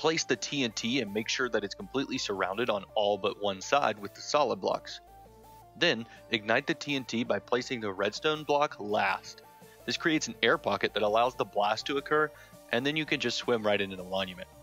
place the TNT and make sure that it's completely surrounded on all but one side with the solid blocks. Then, ignite the TNT by placing the redstone block last. This creates an air pocket that allows the blast to occur, and then you can just swim right into the monument.